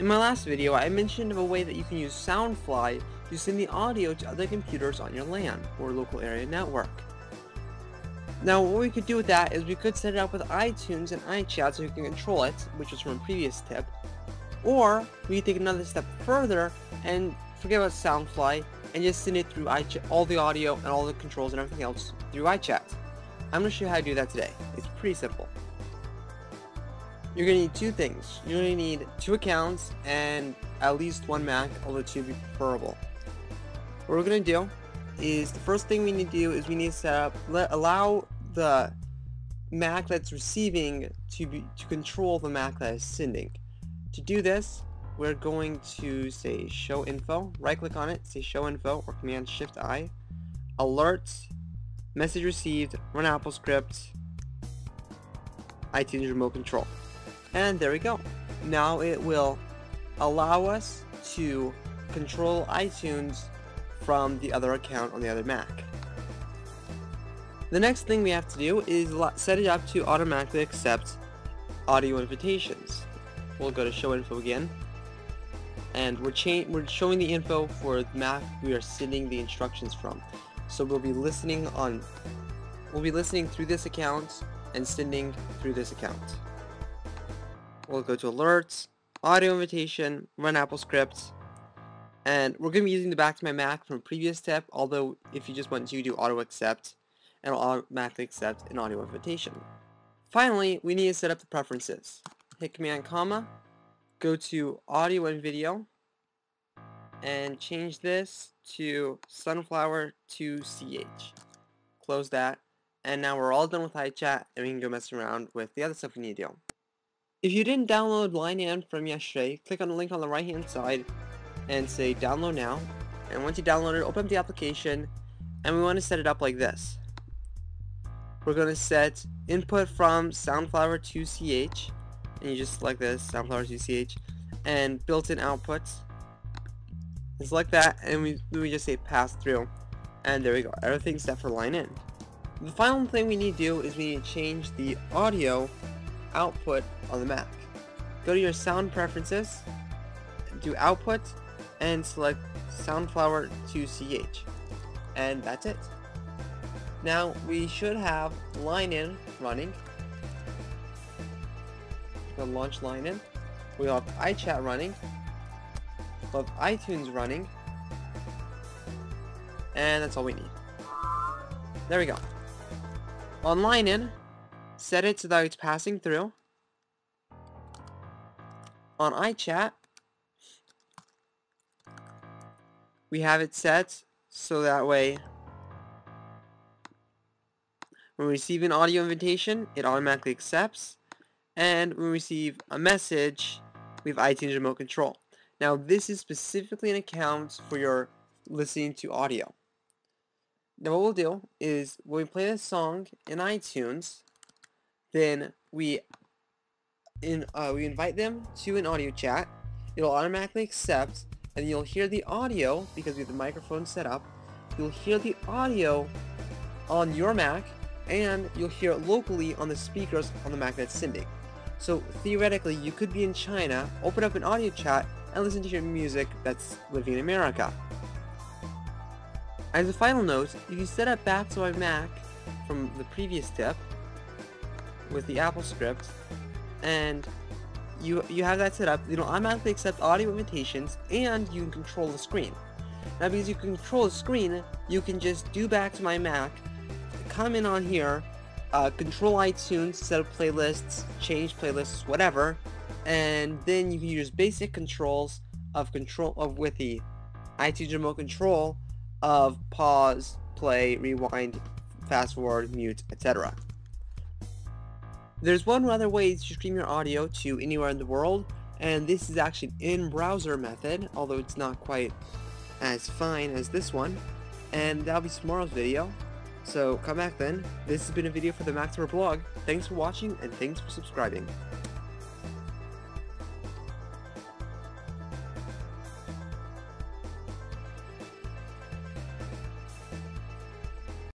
In my last video, I mentioned of a way that you can use Soundfly to send the audio to other computers on your LAN, or local area network. Now what we could do with that is we could set it up with iTunes and iChat so you can control it, which was from a previous tip, or we could take another step further and forget about Soundfly and just send it through iChat, all the audio and all the controls and everything else through iChat. I'm going to show you how to do that today. It's pretty simple. You're going to need two things. You're going to need two accounts and at least one Mac, although two would be preferable. What we're going to do is the first thing we need to do is we need to set up, allow the Mac that's receiving to control the Mac that is sending. To do this, we're going to say show info, right click on it, say show info, or command shift I, alert, message received, run AppleScript, iTunes remote control. And there we go. Now it will allow us to control iTunes from the other account on the other Mac. The next thing we have to do is set it up to automatically accept audio invitations. We'll go to show info again, and we're showing the info for the Mac we are sending the instructions from. So we'll be listening through this account and sending through this account. We'll go to alerts, audio invitation, run AppleScript, and we're going to be using the Back to My Mac from a previous step, although if you just want to, you do auto accept, and it'll automatically accept an audio invitation. Finally, we need to set up the preferences. Hit command comma, go to audio and video, and change this to Soundflower 2CH. Close that, and now we're all done with iChat, and we can go messing around with the other stuff we need to do. If you didn't download LineIn from yesterday, click on the link on the right hand side and say download now, and once you download it, open up the application, and we want to set it up like this. We're going to set input from Soundflower 2CH, and you just select this, Soundflower 2CH, and built-in outputs. And select that, and we just say pass through, and there we go, everything's set for line in. The final thing we need to do is we need to change the audio output on the Mac. Go to your sound preferences, do output, and select Soundflower 2CH, and that's it. Now we should have LineIn running. We'll launch LineIn. We'll have iChat running. We'll have iTunes running, and that's all we need. There we go. On LineIn, set it so that it's passing through. On iChat, we have it set so that way when we receive an audio invitation, it automatically accepts. And when we receive a message, we have iTunes remote control. Now this is specifically an account for your listening to audio. Now what we'll do is when we play this song in iTunes, then we invite them to an audio chat. It'll automatically accept, and you'll hear the audio because we have the microphone set up. You'll hear the audio on your Mac, and you'll hear it locally on the speakers on the Mac that's sending. So theoretically, you could be in China, open up an audio chat, and listen to your music that's living in America. As a final note, if you set up Back to My Mac from the previous step with the AppleScript, and you have that set up, it'll automatically accept audio invitations, and you can control the screen. Now because you can control the screen, you can just do Back to My Mac, come in on here, control iTunes, set up playlists, change playlists, whatever, and then you can use basic controls of with the iTunes remote control of pause, play, rewind, fast forward, mute, etc. There's one other way to stream your audio to anywhere in the world, and this is actually an in-browser method, although it's not quite as fine as this one, and that'll be tomorrow's video. So come back then. This has been a video for the Mac Tour blog. Thanks for watching, and thanks for subscribing.